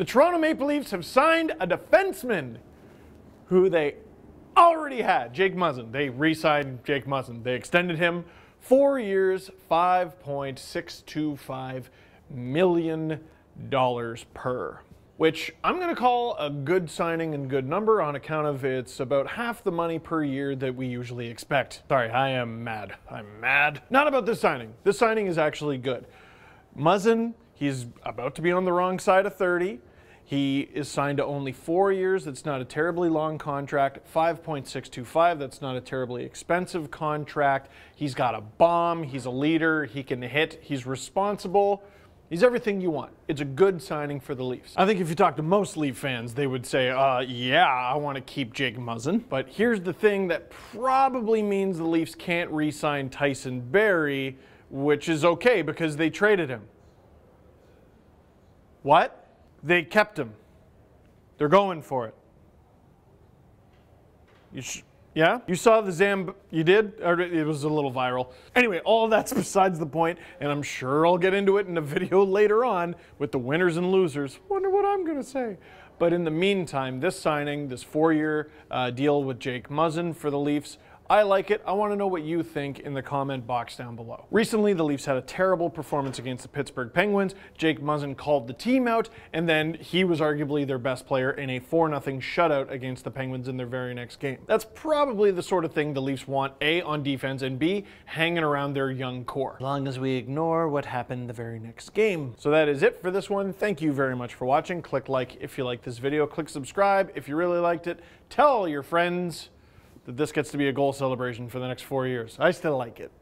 The Toronto Maple Leafs have signed a defenseman who they already had, Jake Muzzin. They re-signed Jake Muzzin. They extended him 4 years, $5.625 million per, which I'm going to call a good signing and good number on account of it's about half the money per year that we usually expect. Sorry, I am mad. I'm mad. Not about this signing. This signing is actually good. Muzzin, he's about to be on the wrong side of 30. He is signed to only 4 years. That's not a terribly long contract. 5.625, that's not a terribly expensive contract. He's got a bomb. He's a leader. He can hit. He's responsible. He's everything you want. It's a good signing for the Leafs. I think if you talk to most Leaf fans, they would say, yeah, I want to keep Jake Muzzin. But here's the thing that probably means the Leafs can't re-sign Tyson Barrie, which is okay because they traded him. What? They kept him. They're going for it. Yeah? You saw the you did? It was a little viral. Anyway, all that's besides the point, and I'm sure I'll get into it in a video later on with the winners and losers. Wonder what I'm going to say. But in the meantime, this signing, this four-year deal with Jake Muzzin for the Leafs, I like it. I want to know what you think in the comment box down below. Recently, the Leafs had a terrible performance against the Pittsburgh Penguins. Jake Muzzin called the team out, and then he was arguably their best player in a 4-0 shutout against the Penguins in their very next game. That's probably the sort of thing the Leafs want, A, on defense, and B, hanging around their young core. As long as we ignore what happened the very next game. So that is it for this one. Thank you very much for watching. Click like if you like this video. Click subscribe if you really liked it. Tell your friends that this gets to be a goal celebration for the next 4 years. I still like it.